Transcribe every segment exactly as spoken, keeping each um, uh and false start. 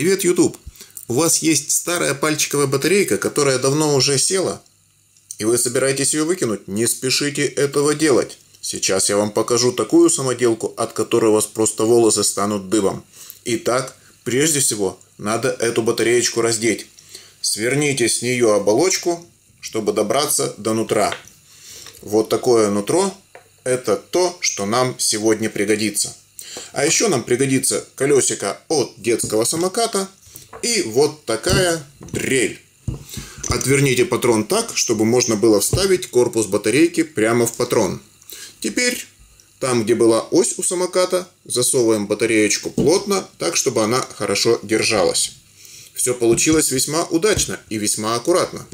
Привет, YouTube! У вас есть старая пальчиковая батарейка, которая давно уже села, и вы собираетесь ее выкинуть? Не спешите этого делать. Сейчас я вам покажу такую самоделку, от которой у вас просто волосы станут дыбом. Итак, прежде всего, надо эту батареечку раздеть. Сверните с нее оболочку, чтобы добраться до нутра. Вот такое нутро – это то, что нам сегодня пригодится. А еще нам пригодится колесико от детского самоката и вот такая дрель. Отверните патрон так, чтобы можно было вставить корпус батарейки прямо в патрон. Теперь там, где была ось у самоката, засовываем батареечку плотно, так, чтобы она хорошо держалась. Все получилось весьма удачно и весьма аккуратно.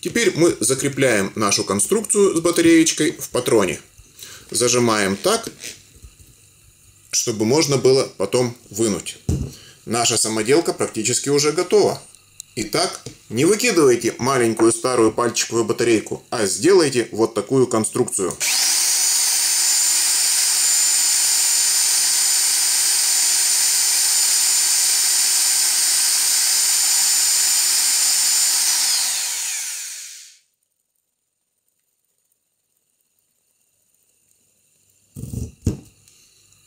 Теперь мы закрепляем нашу конструкцию с батареечкой в патроне. Зажимаем так, чтобы можно было потом вынуть. Наша самоделка практически уже готова. Итак, не выкидывайте маленькую старую пальчиковую батарейку, а сделайте вот такую конструкцию.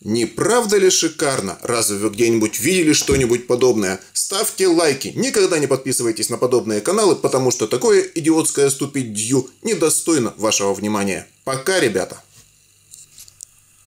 Не правда ли шикарно? Разве вы где-нибудь видели что-нибудь подобное? Ставьте лайки, никогда не подписывайтесь на подобные каналы, потому что такое идиотское ступидью недостойно вашего внимания. Пока, ребята!